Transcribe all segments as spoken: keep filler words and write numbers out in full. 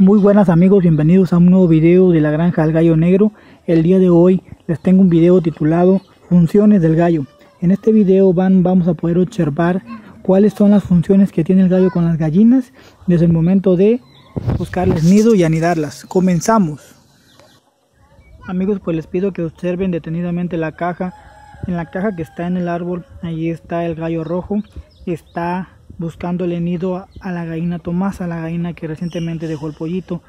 Muy buenas amigos, bienvenidos a un nuevo video de La Granja del Gallo Negro. El día de hoy les tengo un video titulado Funciones del gallo. En este video van, vamos a poder observar cuáles son las funciones que tiene el gallo con las gallinas desde el momento de buscarles nido y anidarlas. Comenzamos. Amigos, pues les pido que observen detenidamente la caja. En la caja que está en el árbol, allí está el gallo rojo. Está buscándole nido a la gallina Tomasa, la gallina que recientemente dejó el pollito.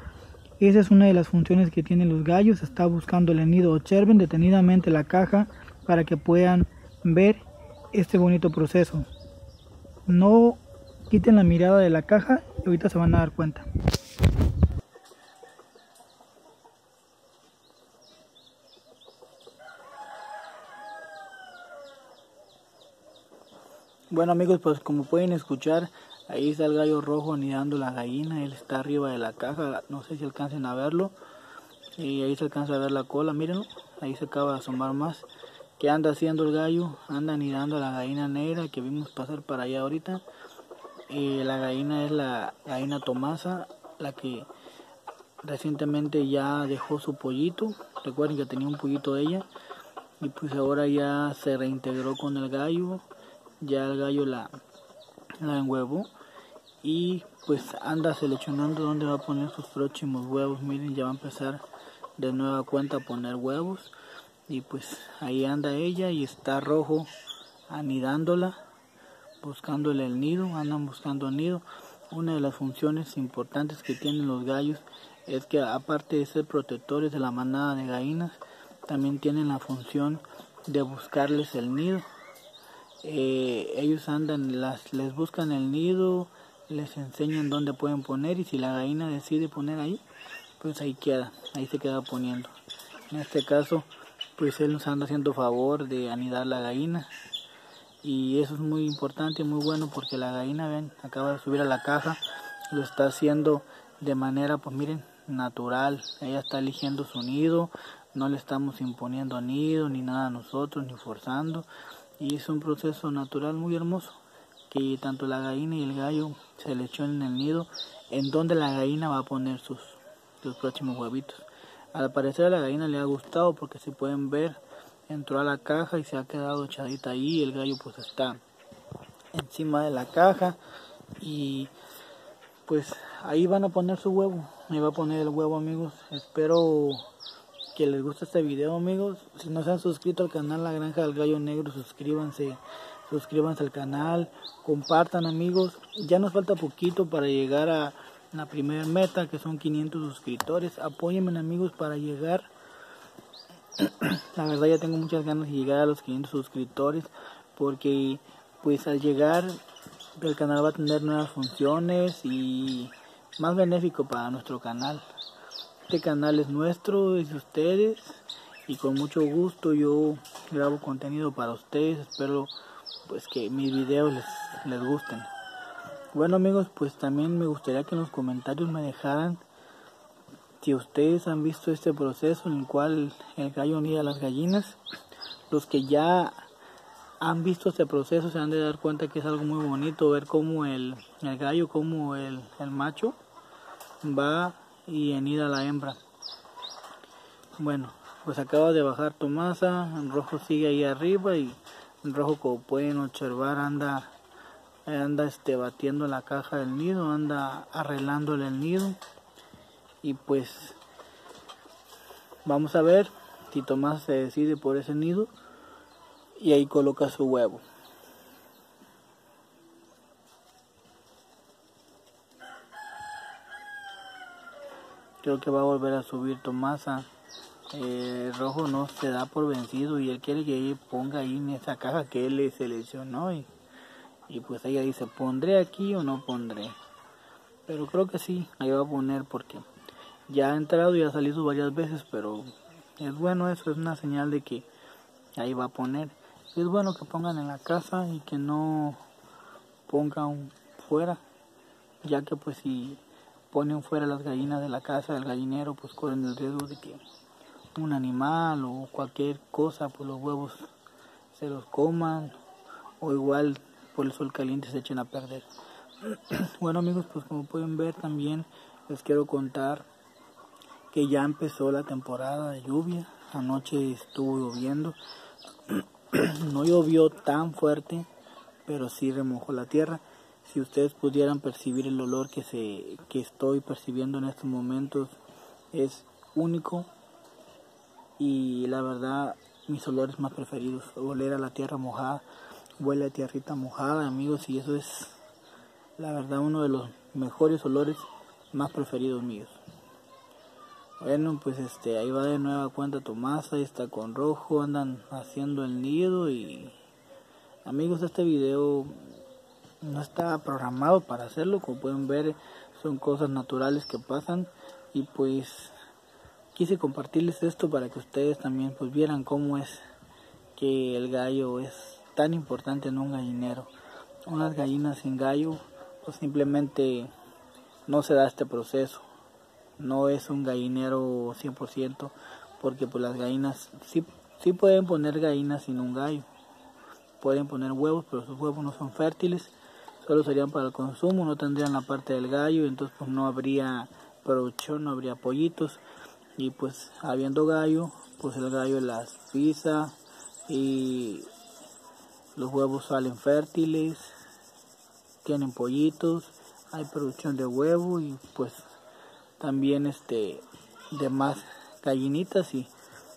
Esa es una de las funciones que tienen los gallos, está buscándole nido. Observen detenidamente la caja para que puedan ver este bonito proceso. No quiten la mirada de la caja y ahorita se van a dar cuenta. Bueno amigos, pues como pueden escuchar, ahí está el gallo rojo anidando la gallina. Él está arriba de la caja, no sé si alcancen a verlo. Y ahí se alcanza a ver la cola, mírenlo, ahí se acaba de asomar más. ¿Qué anda haciendo el gallo? Anda anidando a la gallina negra que vimos pasar para allá ahorita. Y la gallina es la gallina Tomasa, la que recientemente ya dejó su pollito. Recuerden que tenía un pollito de ella y pues ahora ya se reintegró con el gallo. Ya el gallo la, la enhuevó y pues anda seleccionando dónde va a poner sus próximos huevos. Miren, ya va a empezar de nueva cuenta a poner huevos y pues ahí anda ella y está rojo anidándola, buscándole el nido, andan buscando nido. Una de las funciones importantes que tienen los gallos es que aparte de ser protectores de la manada de gallinas, también tienen la función de buscarles el nido. Eh, ellos andan, las, les buscan el nido, les enseñan dónde pueden poner y si la gallina decide poner ahí, pues ahí queda, ahí se queda poniendo. En este caso, pues él nos anda haciendo favor de anidar la gallina y eso es muy importante y muy bueno porque la gallina, ven, acaba de subir a la caja, lo está haciendo de manera, pues miren, natural. Ella está eligiendo su nido, no le estamos imponiendo nido ni nada a nosotros, ni forzando. Y es un proceso natural muy hermoso, que tanto la gallina y el gallo seleccionen el nido, en donde la gallina va a poner sus, sus próximos huevitos. Al parecer a la gallina le ha gustado, porque si pueden ver, entró a la caja y se ha quedado echadita ahí, el gallo pues está encima de la caja, y pues ahí van a poner su huevo, ahí va a poner el huevo amigos. Espero que les gusta este video amigos. Si no se han suscrito al canal La Granja del Gallo Negro, suscríbanse, suscríbanse al canal, compartan amigos. Ya nos falta poquito para llegar a la primera meta que son quinientos suscriptores. Apóyenme amigos para llegar, la verdad ya tengo muchas ganas de llegar a los quinientos suscriptores, porque pues al llegar el canal va a tener nuevas funciones y más benéfico para nuestro canal. Este canal es nuestro, es de ustedes y con mucho gusto yo grabo contenido para ustedes. Espero pues que mis videos les, les gusten. Bueno amigos, pues también me gustaría que en los comentarios me dejaran si ustedes han visto este proceso en el cual el gallo anida a las gallinas. Los que ya han visto este proceso se han de dar cuenta que es algo muy bonito ver cómo el, el gallo, cómo el, el macho va y anida la hembra. Bueno, pues acaba de bajar Tomasa, el rojo sigue ahí arriba y el rojo, como pueden observar, anda anda este batiendo la caja del nido, anda arreglándole el nido y pues vamos a ver si Tomasa se decide por ese nido y ahí coloca su huevo. Creo que va a volver a subir Tomasa. Eh, rojo no se da por vencido y él quiere que ella ponga ahí en esa caja que él le seleccionó. Y, y pues ella dice, ¿pondré aquí o no pondré? Pero creo que sí, ahí va a poner porque ya ha entrado y ha salido varias veces. Pero es bueno eso, es una señal de que ahí va a poner. Es bueno que pongan en la casa y que no pongan fuera. Ya que pues si ponen fuera las gallinas de la casa del gallinero, pues corren el riesgo de que un animal o cualquier cosa, pues los huevos se los coman o igual por el sol caliente se echen a perder. Bueno amigos, pues como pueden ver también les quiero contar que ya empezó la temporada de lluvia. Anoche estuvo lloviendo, no llovió tan fuerte, pero sí remojó la tierra. Si ustedes pudieran percibir el olor que se que estoy percibiendo en estos momentos, es único. Y la verdad, mis olores más preferidos, oler a la tierra mojada, huele a tierrita mojada, amigos, y eso es la verdad uno de los mejores olores más preferidos míos. Bueno, pues este, ahí va de nueva cuenta Tomasa, ahí está con Rojo, andan haciendo el nido. Y amigos, este video no está programado para hacerlo, como pueden ver, son cosas naturales que pasan, y pues quise compartirles esto para que ustedes también pues vieran cómo es que el gallo es tan importante en un gallinero. Unas gallinas sin gallo, pues simplemente no se da este proceso. No es un gallinero cien por ciento, porque pues las gallinas sí, sí pueden poner gallinas sin un gallo. Pueden poner huevos, pero sus huevos no son fértiles, solo serían para el consumo, no tendrían la parte del gallo, entonces pues no habría producción, no habría pollitos. Y pues habiendo gallo, pues el gallo las pisa y los huevos salen fértiles, tienen pollitos, hay producción de huevo y pues también este demás gallinitas. Y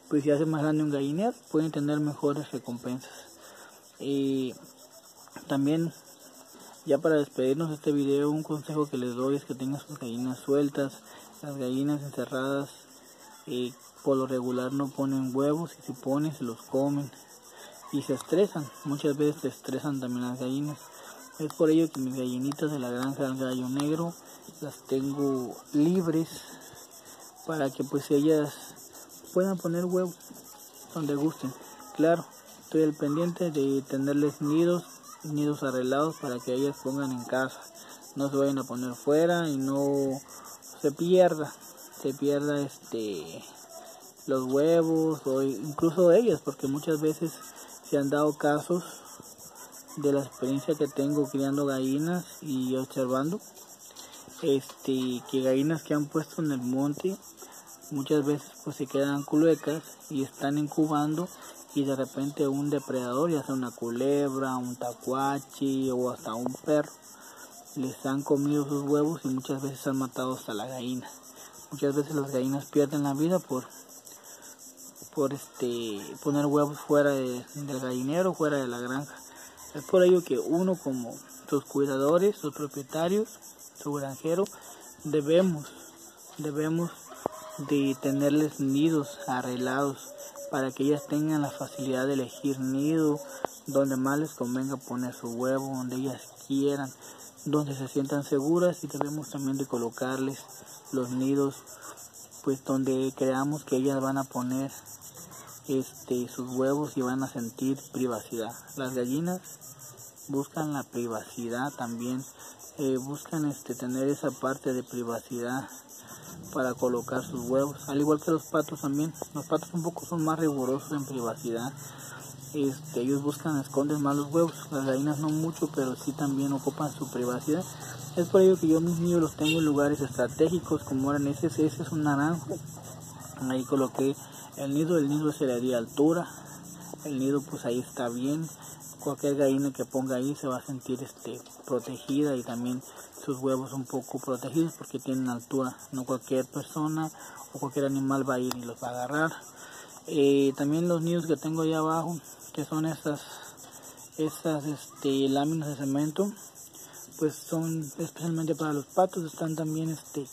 pues si hace más grande un gallinero, pueden tener mejores recompensas. Y también, ya para despedirnos de este video, un consejo que les doy es que tengan sus gallinas sueltas. Las gallinas encerradas eh, por lo regular no ponen huevos, y si ponen se los comen y se estresan. Muchas veces se estresan también las gallinas. Es por ello que mis gallinitas de la granja del Gallo Negro las tengo libres, para que pues ellas puedan poner huevos donde gusten. Claro, estoy al pendiente de tenerles nidos, nidos arreglados para que ellas pongan en casa, no se vayan a poner fuera y no se pierda, se pierda este los huevos, o incluso ellas, porque muchas veces se han dado casos de la experiencia que tengo criando gallinas y observando este que gallinas que han puesto en el monte muchas veces pues se quedan cluecas y están incubando, y de repente un depredador, ya sea una culebra, un tacuachi o hasta un perro, les han comido sus huevos y muchas veces han matado hasta la gallina. Muchas veces las gallinas pierden la vida por por este poner huevos fuera de, del gallinero, fuera de la granja. Es por ello que uno, como sus cuidadores, sus propietarios, su granjero, debemos, debemos de tenerles nidos arreglados para que ellas tengan la facilidad de elegir nido donde más les convenga poner su huevo, donde ellas quieran, donde se sientan seguras, y debemos también de colocarles los nidos pues donde creamos que ellas van a poner este sus huevos y van a sentir privacidad. Las gallinas buscan la privacidad también, eh, buscan este tener esa parte de privacidad para colocar sus huevos, al igual que los patos también. Los patos un poco son más rigurosos en privacidad, este, ellos buscan esconder más los huevos. Las gallinas no mucho, pero sí también ocupan su privacidad. Es por ello que yo mis nidos los tengo en lugares estratégicos, como eran ese, ese es un naranjo, ahí coloqué el nido, el nido se le dio altura, el nido pues ahí está bien, cualquier gallina que ponga ahí se va a sentir este protegida, y también sus huevos un poco protegidos porque tienen altura, no cualquier persona o cualquier animal va a ir y los va a agarrar. Eh, también los nidos que tengo ahí abajo, que son esas, esas este, láminas de cemento, pues son especialmente para los patos, están también este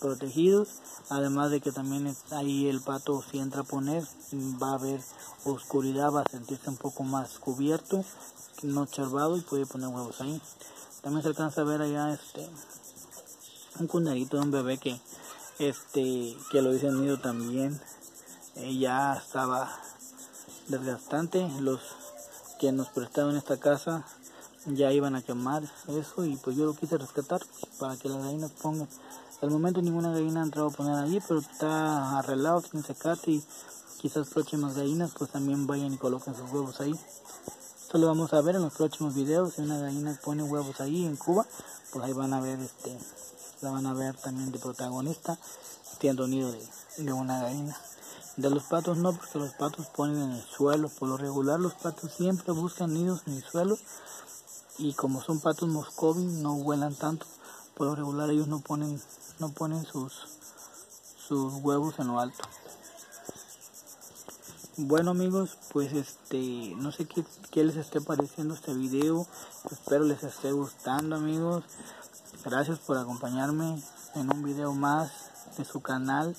protegidos, además de que también ahí el pato, si entra a poner, va a haber oscuridad, va a sentirse un poco más cubierto, no charvado, y puede poner huevos ahí. También se alcanza a ver allá este un cunderito de un bebé que este que lo hice en nido también, eh, ya estaba desgastante. Los que nos prestaron esta casa ya iban a quemar eso, y pues yo lo quise rescatar para que las gallinas pongan. Al momento ninguna gallina ha entrado a poner allí, pero está arreglado, tiene secate, y quizás próximas gallinas pues también vayan y coloquen sus huevos ahí. Esto lo vamos a ver en los próximos videos. Si una gallina pone huevos ahí en Cuba, pues ahí van a ver, este, la van a ver también de protagonista, siendo nido de, de una gallina. De los patos no, porque los patos ponen en el suelo. Por lo regular los patos siempre buscan nidos en el suelo, y como son patos moscovy no vuelan tanto. Por lo regular ellos no ponen, no ponen sus, sus huevos en lo alto. Bueno amigos, pues este, no sé qué, qué les esté pareciendo este video, espero les esté gustando amigos. Gracias por acompañarme en un video más de su canal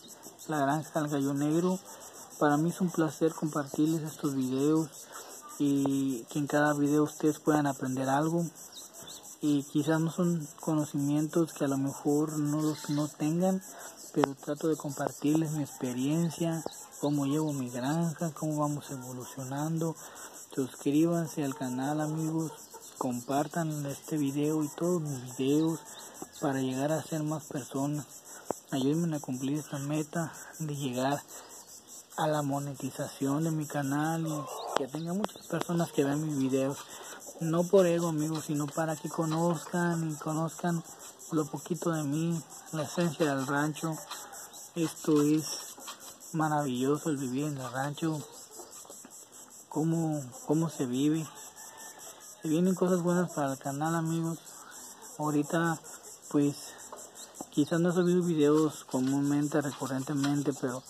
La Granja del Gallo Negro. Para mí es un placer compartirles estos videos y que en cada video ustedes puedan aprender algo, y quizás no son conocimientos que a lo mejor no los no tengan, pero trato de compartirles mi experiencia, cómo llevo mi granja, cómo vamos evolucionando. Suscríbanse al canal amigos, compartan este video y todos mis videos para llegar a ser más personas. Ayúdenme a cumplir esta meta de llegar a la monetización de mi canal y que tenga muchas personas que vean mis videos. No por ego amigos, sino para que conozcan y conozcan lo poquito de mí, la esencia del rancho. Esto es maravilloso, el vivir en el rancho, cómo, cómo se vive. Se vienen cosas buenas para el canal amigos. Ahorita pues quizás no he subido videos comúnmente, recurrentemente, pero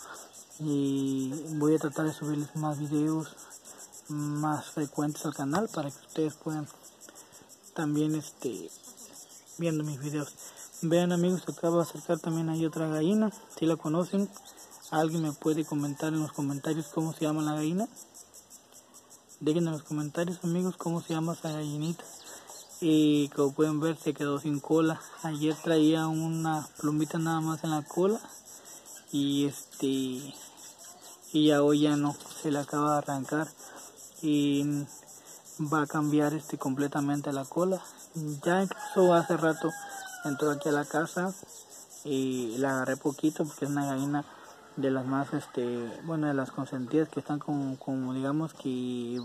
y voy a tratar de subirles más videos más frecuentes al canal para que ustedes puedan también este viendo mis videos. Vean amigos, acabo de acercar también ahí otra gallina, si la conocen. Alguien me puede comentar en los comentarios cómo se llama la gallina. Dejen en los comentarios amigos cómo se llama esa gallinita. Y como pueden ver se quedó sin cola. Ayer traía una plumita nada más en la cola, y este y ya hoy ya no, se la acaba de arrancar y va a cambiar este completamente la cola. Ya incluso hace rato entró aquí a la casa y la agarré poquito porque es una gallina de las más este bueno de las consentidas, que están como, como digamos que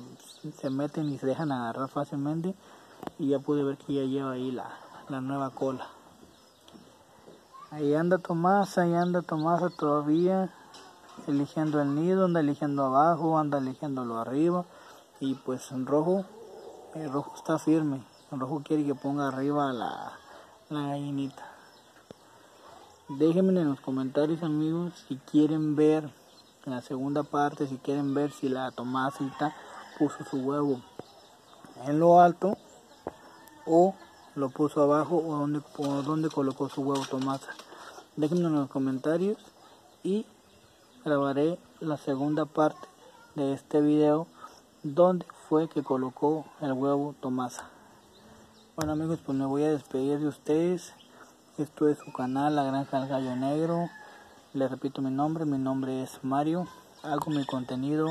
se meten y se dejan agarrar fácilmente, y ya pude ver que ya lleva ahí la, la nueva cola. Ahí anda Tomás, ahí anda Tomasa todavía eligiendo el nido, anda eligiendo abajo, anda eligiéndolo arriba. Y pues en rojo, el rojo está firme, el rojo quiere que ponga arriba la, la gallinita. Déjenme en los comentarios amigos si quieren ver en la segunda parte, si quieren ver si la Tomasita puso su huevo en lo alto o lo puso abajo, o donde, o donde colocó su huevo Tomasa. Déjenme en los comentarios y grabaré la segunda parte de este video, dónde fue que colocó el huevo Tomasa. Bueno amigos, pues me voy a despedir de ustedes. Esto es su canal La Granja del Gallo Negro. Les repito mi nombre, mi nombre es Mario. Hago mi contenido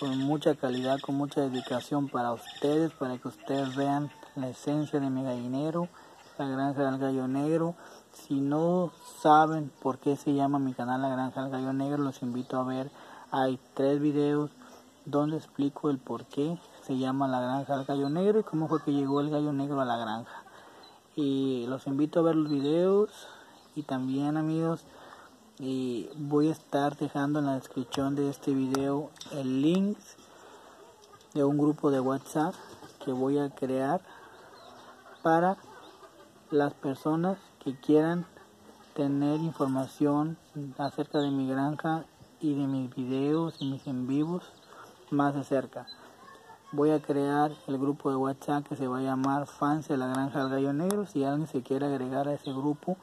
con mucha calidad, con mucha dedicación para ustedes, para que ustedes vean la esencia de mi gallinero, La Granja del Gallo Negro. Si no saben por qué se llama mi canal La Granja del Gallo Negro, los invito a ver, hay tres videos donde explico el por qué se llama La Granja del Gallo Negro y cómo fue que llegó el gallo negro a la granja. Y los invito a ver los videos. Y también amigos, y voy a estar dejando en la descripción de este video el link de un grupo de WhatsApp que voy a crear para las personas que quieran tener información acerca de mi granja y de mis videos y mis en vivos más de cerca. Voy a crear el grupo de WhatsApp que se va a llamar Fans de La Granja del Gallo Negro. Si alguien se quiere agregar a ese grupo,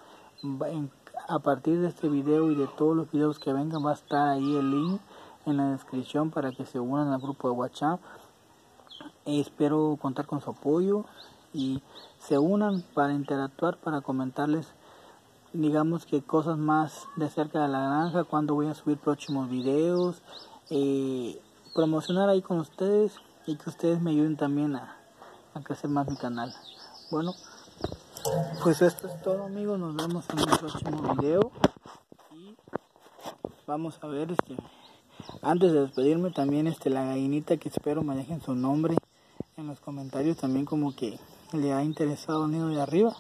a partir de este video y de todos los videos que vengan va a estar ahí el link en la descripción para que se unan al grupo de WhatsApp. Espero contar con su apoyo y se unan para interactuar, para comentarles digamos que cosas más de cerca de la granja, cuando voy a subir próximos videos, eh, promocionar ahí con ustedes y que ustedes me ayuden también a, a crecer más mi canal. Bueno, pues esto es todo amigos, nos vemos en el próximo video y vamos a ver este antes de despedirme también este la gallinita, que espero me dejen su nombre en los comentarios también como que le ha interesado el nido de arriba.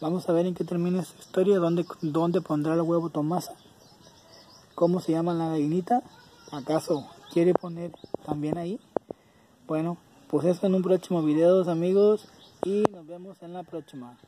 Vamos a ver en qué termina esta historia, dónde, dónde pondrá el huevo Tomasa, cómo se llama la gallinita, acaso quiere poner también ahí. Bueno, pues eso en un próximo video, amigos, y nos vemos en la próxima.